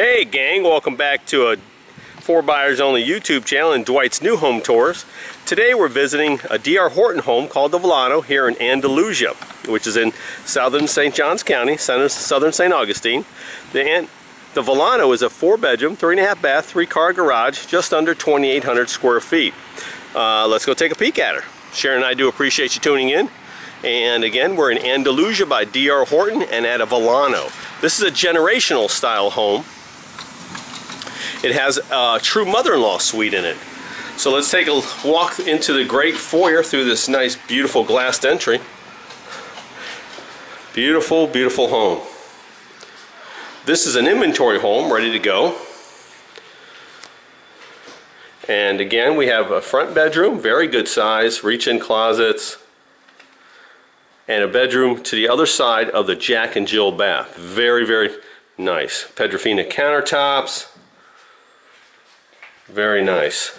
Hey gang, welcome back to a For Buyers Only YouTube channel and Dwight's New Home Tours. Today we're visiting a DR Horton home called the Vilano here in Andalusia, which is in southern St. Johns County, southern St. Augustine. The Vilano is a 4-bedroom, 3.5-bath, 3-car garage, just under 2,800 square feet. Let's go take a peek at her. Sharon and I do appreciate you tuning in. And again, we're in Andalusia by DR Horton and at a Vilano. This is a generational style home. It has a true mother-in-law suite in it. So let's take a walk into the great foyer through this nice, beautiful glassed entry. Beautiful, beautiful home. This is an inventory home, ready to go. And again, we have a front bedroom, very good size, reach-in closets, and a bedroom to the other side of the Jack and Jill bath. Very, very nice. Pedrofina countertops. Very nice.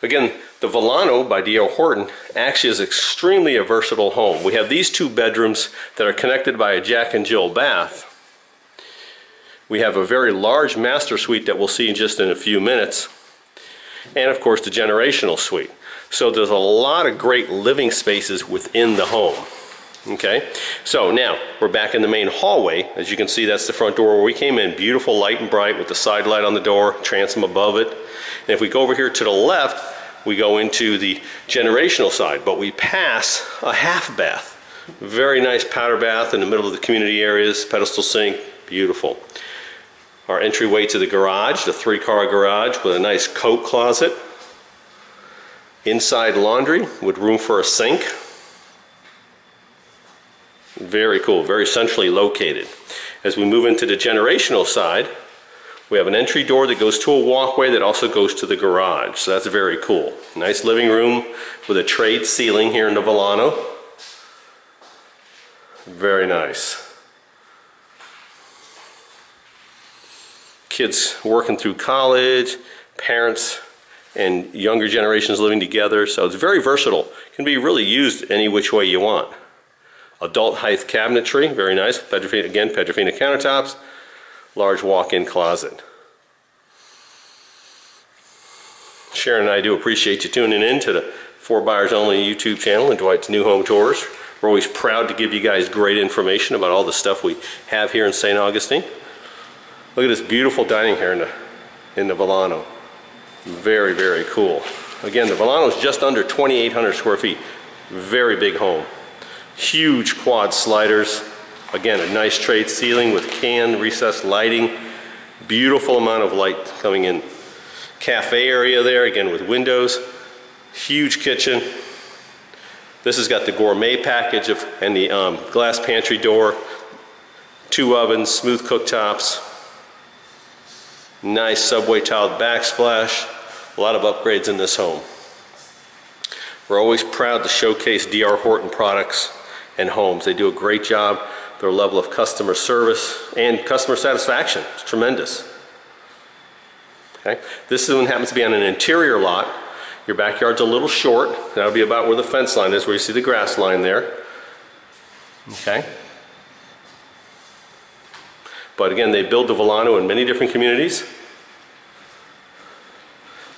Again, the Vilano by DR Horton actually is extremely a versatile home. We have these two bedrooms that are connected by a Jack and Jill bath. We have a very large master suite that we'll see just in a few minutes. And of course the generational suite. So there's a lot of great living spaces within the home. Okay, so now we're back in the main hallway. As you can see, that's the front door where we came in. Beautiful, light and bright, with the side light on the door, transom above it. And if we go over here to the left, we go into the generational side, but we pass a half bath. Very nice powder bath in the middle of the community areas, pedestal sink, beautiful. Our entryway to the garage, the 3-car garage with a nice coat closet. Inside laundry with room for a sink. Very cool, very centrally located. As we move into the generational side, we have an entry door that goes to a walkway that also goes to the garage, so that's very cool. Nice living room with a trade ceiling here in the Vilano. Very nice. Kids working through college, parents and younger generations living together, so it's very versatile. Can be really used any which way you want. Adult height cabinetry, very nice. Pedrofina, again, Pedrofina countertops, large walk-in closet. Sharon and I do appreciate you tuning in to the For Buyers Only YouTube channel and Dwight's New Home Tours. We're always proud to give you guys great information about all the stuff we have here in St. Augustine. Look at this beautiful dining here in the Vilano. Very, very cool. Again, the Vilano is just under 2,800 square feet. Very big home. Huge quad sliders, again a nice trade ceiling with can recessed lighting, beautiful amount of light coming in. Cafe area there again with windows, huge kitchen. This has got the gourmet package and the glass pantry door, 2 ovens, smooth cooktops, nice subway tiled backsplash, a lot of upgrades in this home. We're always proud to showcase DR Horton products and homes. They do a great job. Their level of customer service and customer satisfaction is tremendous. Okay. This one happens to be on an interior lot. Your backyard's a little short. That'll be about where the fence line is, where you see the grass line there. Okay. But again, they build the Vilano in many different communities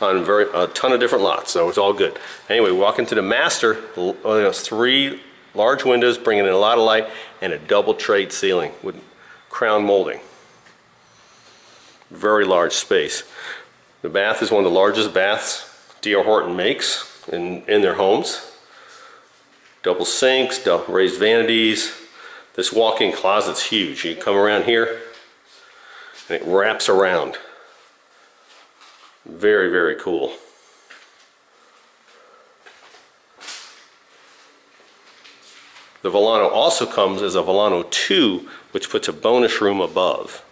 on a ton of different lots, so it's all good. Anyway, walk into the master, there's 3 large windows bringing in a lot of light and a double trade ceiling with crown molding. Very large space. The bath is one of the largest baths DR Horton makes in their homes. Double sinks, double raised vanities. This walk-in closet's huge. You come around here and it wraps around. Very, very cool. The Vilano also comes as a Vilano 2, which puts a bonus room above.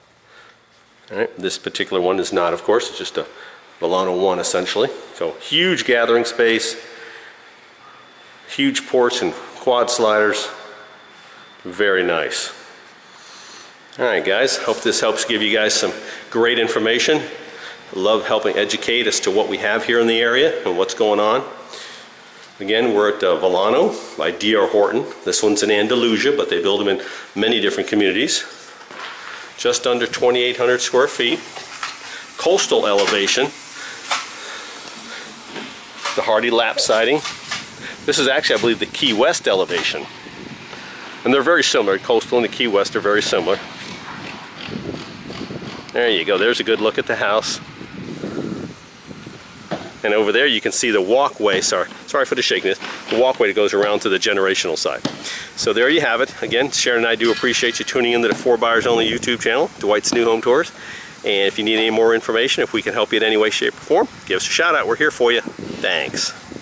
All right, this particular one is not, of course, it's just a Vilano 1 essentially. So huge gathering space, huge porch and quad sliders. Very nice. All right, guys, hope this helps give you guys some great information. Love helping educate as to what we have here in the area and what's going on. Again, we're at Vilano by DR Horton. This one's in Andalusia, but they build them in many different communities. just under 2,800 square feet. Coastal elevation. The hardy lap siding. This is actually, I believe, the Key West elevation. And they're very similar. Coastal and the Key West are very similar. There you go. There's a good look at the house. And over there you can see the walkway, sorry for the shakiness, the walkway that goes around to the generational side. So there you have it. Again, Sharon and I do appreciate you tuning in to the 4Buyers Only YouTube channel, Dwight's New Home Tours. And if you need any more information, if we can help you in any way, shape, or form, give us a shout out. We're here for you. Thanks.